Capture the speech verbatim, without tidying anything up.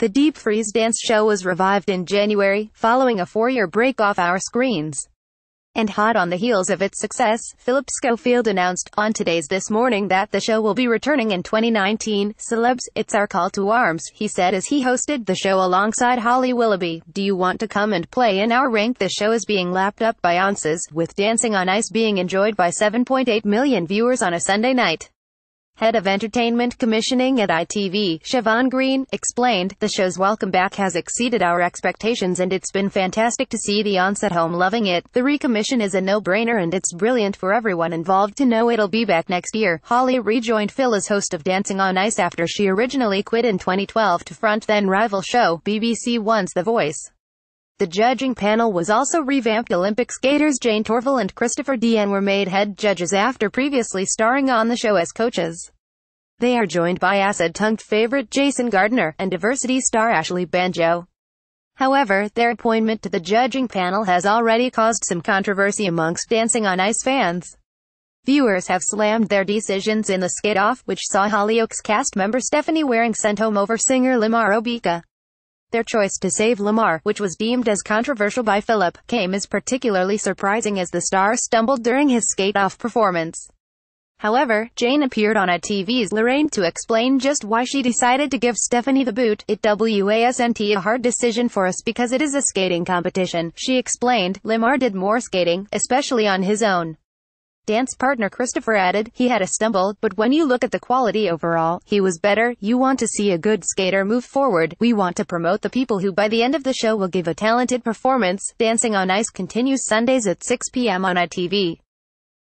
The Deep Freeze dance show was revived in January, following a four-year break off our screens. And hot on the heels of its success, Philip Schofield announced, on today's This Morning, that the show will be returning in twenty nineteen. "Celebs, it's our call to arms," he said as he hosted the show alongside Holly Willoughby. "Do you want to come and play in our rink?" The show is being lapped up by ounces, with Dancing on Ice being enjoyed by seven point eight million viewers on a Sunday night. Head of Entertainment Commissioning at I T V, Siobhan Green, explained, "The show's welcome back has exceeded our expectations and it's been fantastic to see the onset home loving it. The recommission is a no-brainer and it's brilliant for everyone involved to know it'll be back next year." Holly rejoined Phil as host of Dancing on Ice after she originally quit in twenty twelve to front then-rival show, B B C One's The Voice. The judging panel was also revamped. Olympic skaters Jane Torvill and Christopher Dean were made head judges after previously starring on the show as coaches. They are joined by acid-tongued favorite Jason Gardner, and diversity star Ashley Banjo. However, their appointment to the judging panel has already caused some controversy amongst Dancing on Ice fans. Viewers have slammed their decisions in the skate-off, which saw Hollyoaks cast member Stephanie Waring sent home over singer Lemar Obika. Their choice to save Lemar, which was deemed as controversial by Philip, came as particularly surprising as the star stumbled during his skate-off performance. However, Jane appeared on I T V's Lorraine to explain just why she decided to give Stephanie the boot. "It wasn't a hard decision for us because it is a skating competition," she explained. "Lemar did more skating, especially on his own." Dance partner Christopher added, "He had a stumble, but when you look at the quality overall, he was better. You want to see a good skater move forward. We want to promote the people who by the end of the show will give a talented performance." Dancing on Ice continues Sundays at six p m on I T V.